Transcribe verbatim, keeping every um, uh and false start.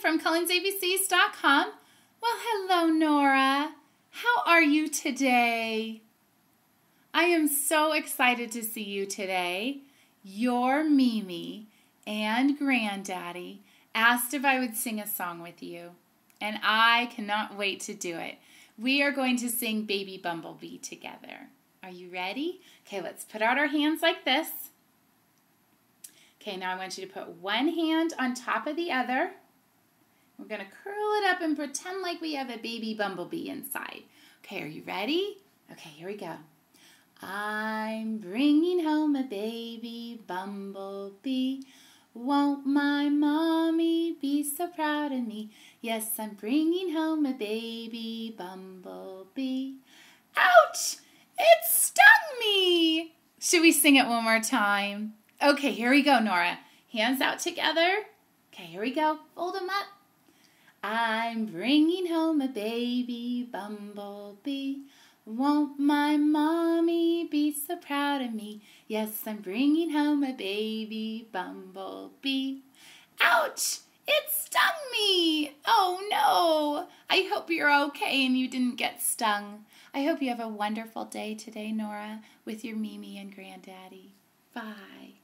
from Cullens A B Cs dot com. Well, hello, Nora. How are you today? I am so excited to see you today. Your Mimi and Granddaddy asked if I would sing a song with you, and I cannot wait to do it. We are going to sing Baby Bumblebee together. Are you ready? Okay, let's put out our hands like this. Okay, now I want you to put one hand on top of the other. We're going to curl it up and pretend like we have a baby bumblebee inside. Okay, are you ready? Okay, here we go. I'm bringing home a baby bumblebee. Won't my mommy be so proud of me? Yes, I'm bringing home a baby bumblebee. Ouch! It stung me! Should we sing it one more time? Okay, here we go, Nora. Hands out together. Okay, here we go. Fold them up. I'm bringing home a baby bumblebee. Won't my mommy be so proud of me? Yes, I'm bringing home a baby bumblebee. Ouch! It stung me! Oh no! I hope you're okay and you didn't get stung. I hope you have a wonderful day today, Nora, with your Mimi and Granddaddy. Bye.